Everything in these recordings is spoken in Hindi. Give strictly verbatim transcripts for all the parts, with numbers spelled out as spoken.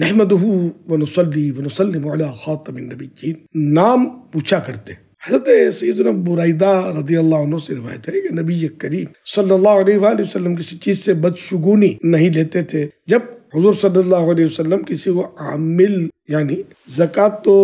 नहमदहू वनुसल्ली वनुसल्लिम अला खातमिन नबिय्यीन। नाम पूछा करते। हज़रत सैयदना अबू रज़ा रज़ियल्लाहु अन्हु से रिवायत है कि नबी करीम सल्लल्लाहु अलैहि वसल्लम किसी चीज़ से बदशुगुनी नहीं लेते थे। जब हुज़ूर सल्लल्लाहु अलैहि वसल्लम किसी को आमिल यानी ज़कात तो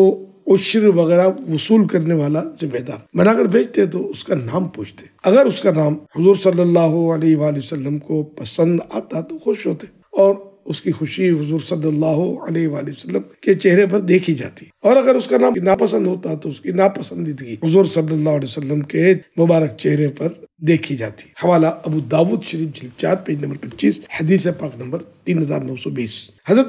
उश्र वगैरह वसूल करने वाला जिम्मेदार बनाकर भेजते तो उसका नाम पूछते। अगर उसका नाम हुज़ूर सल्लल्लाहु अलैहि वसल्लम को पसंद आता तो खुश होते और उसकी खुशी हुजूर सल्लल्लाहु अलैहि वसल्लम के चेहरे पर देखी जाती, और अगर उसका नाम नापसंद होता तो उसकी नापसंदीदगी हुजूर सल्लल्लाहु अलैहि वसल्लम के मुबारक चेहरे पर देखी जाती। हवाला अबू दाऊद शरीफ जिल्द चार पेज नंबर पच्चीस हदीस पाक नंबर तीन हजार नौ सौ बीस। हजरत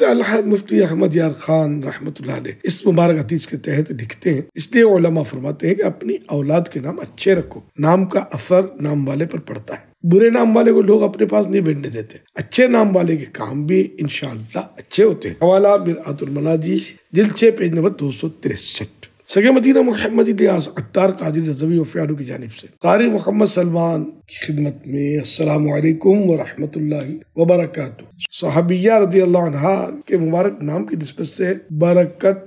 मुफ्ती अहमद यार खान रहमतुल्लाह अलैह इस मुबारक हदीस के तहत लिखते हैं, इसलिए उलमा फरमाते हैं कि अपनी औलाद के नाम अच्छे रखो। नाम का असर नाम वाले पर पड़ता है। बुरे नाम वाले को लोग अपने पास नहीं बैठने देते। अच्छे नाम वाले के काम भी इंशाअल्लाह अच्छे होते हैं। हवाला मिर आदम मलाजी जिल्द छह पेज नंबर दो सौ तिरसठ। सगे मदीना मोहम्मद इलियास अत्तार कादिरी रज़वी वफ़ियालू की जानिब से कारी मोहम्मद सलमान की खिदमत में अस्सलामु अलैकुम व रहमतुल्लाहि व बरकातुहू। सहाबिया रज़ी अल्लाहु अन्हा के मुबारक नाम की निस्बत से बरकत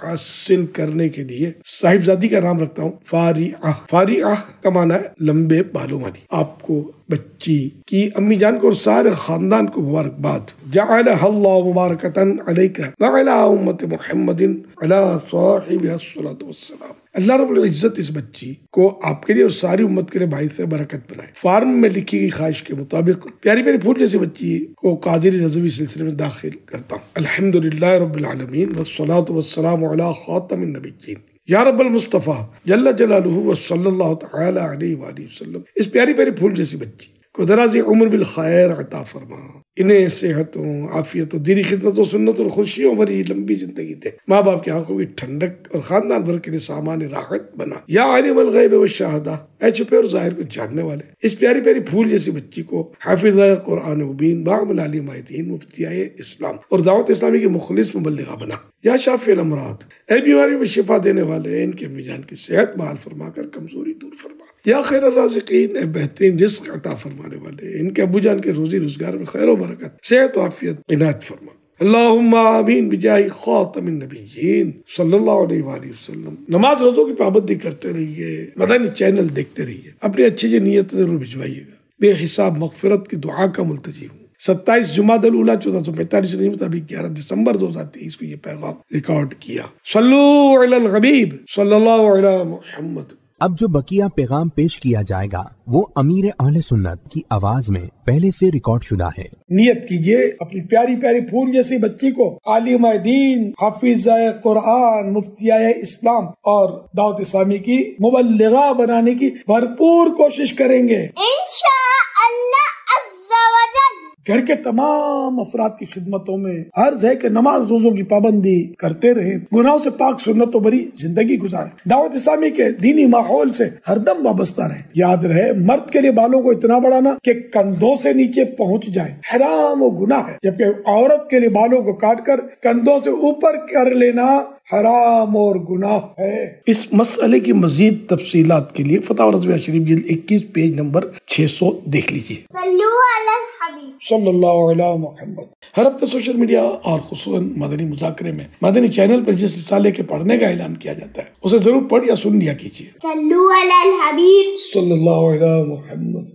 हासिल करने के लिए साहिबजादी का नाम रखता हूँ फारिया। फारिया का माना है लंबे बालों वाली। आपको, बच्ची की अम्मी जान को और सारे खानदान को मुबारकबाद। जअलहल्लाहु मुबारकतन अलैका व अला उम्मति मुहम्मदिन अला साहिबिहा अस्सलातु वस्सलाम। अल्लाह रब्बुल इज्जत इस बच्ची को आपके लिए और सारी उम्मत के लिए भाई से बरकत बनाए। फार्म में लिखी गई ख्वाहिश के मुताबिक प्यारी प्यारी फूल जैसी बच्ची को कादिरी रज़वी सिलसिले में दाखिल करता हूँ। अल्हम्दुलिल्लाह रब्बिल आलमीन वस्सलातु वस्सलामु अला खातमिन नबिय्यीन या रब्बल मुस्तफ़ा जल्ला जलालुहु व सल्लल्लाहु तआला अलैहि व आलिहि वसल्लम। इस प्यारी प्यारी फूल जैसी बच्ची को दराज़ी उम्र बिल खैर अता फरमा। इन्हें सेहतों, आफियतों, दीनी खिदमतों, सुन्नतों और खुशियों भरी लंबी जिंदगी दे। माँ बाप की आंखों की ठंडक और खानदान भर के लिए सामान राहत बना। या आलिमुल गैब व शहादा ऐ छुपे और जाहिर को जानने वाले। इस प्यारी प्यारी फूल जैसी बच्ची को हाफिज़ कुरान मुबीन बामिल आलिम आयतीन मुफ्ती इस्लाम और दावत इस्लामी के मुखलिस मुबल्लिगा बना। या शाफिल अमराद ऐ बीमारी में शिफा देने वाले, इनके अम्मी जान की सेहत बहाल फरमा कर कमजोरी दूर फरमा। या खैर अर्राज़िक़ीन ऐ बेहतरीन रिस्क अता फरमाने वाले, इनके अबू जान के रोजी रोजगार में खैर बरकत सेहत आफियत इनायत फरमा। अल्लाहुम्मा आमीन बिजाहि खातमिन नबिय्यीन सल्लल्लाहु अलैहि वसल्लम। नमाज रोजों की पाबंदी करते रहिए, मदनी चैनल देखते रहिए, अपनी अच्छी अच्छी नियत जरूर भिजवाइएगा। बेहिसाब मगफिरत की दुआ का मुल्तजी हूँ। सत्ताईस जुमादुल उला चौदह सौ पैंतालीस मुताबिक ग्यारह दिसंबर दो हजार तेईस को यह पैगाम रिकॉर्ड किया। सल्लू अलल हबीब सल्लल्लाहु अला मुहम्मद। अब जो बकिया पैगाम पेश किया जाएगा वो अमीर अहले सुन्नत की आवाज में पहले से रिकॉर्ड शुदा है। नियत कीजिए अपनी प्यारी प्यारी फूल जैसी बच्ची को आलिम दीन, हाफिज कुरान, मुफ्तिया इस्लाम और दावत इस्लामी की मुबल्लिगा बनाने की भरपूर कोशिश करेंगे इंशाअल्लाह अज़्ज़ा वजल। घर के तमाम अफराद की खिदमतों में अर्ज है कि नमाज रोजों की पाबंदी करते रहें, गुनाहों से पाक सुन्नतों भरी जिंदगी गुजारें, दावत इस्लामी के दीनी माहौल से हरदम वाबस्ता रहें। याद रहे मर्द के लिए बालों को इतना बढ़ाना कि कंधों से नीचे पहुंच जाए हराम और गुनाह है, जबकि औरत के लिए बालों को काट कर कंधों से ऊपर कर लेना हराम और गुनाह है। इस मसले की मजीद तफसीलात के लिए फतावा रज़विया शरीफ जिल्द इक्कीस पेज नंबर छह सौ देख लीजिए। सल्लल्लाहु अलैहि मोहम्मद। हर हफ्ते सोशल मीडिया और खुसूसन मदनी मुज़ाकरे में मदनी चैनल पर जिस रिसाले के पढ़ने का ऐलान किया जाता है उसे जरूर पढ़ या सुन लिया कीजिए। सल्लल्लाहु अलैहि मोहम्मद।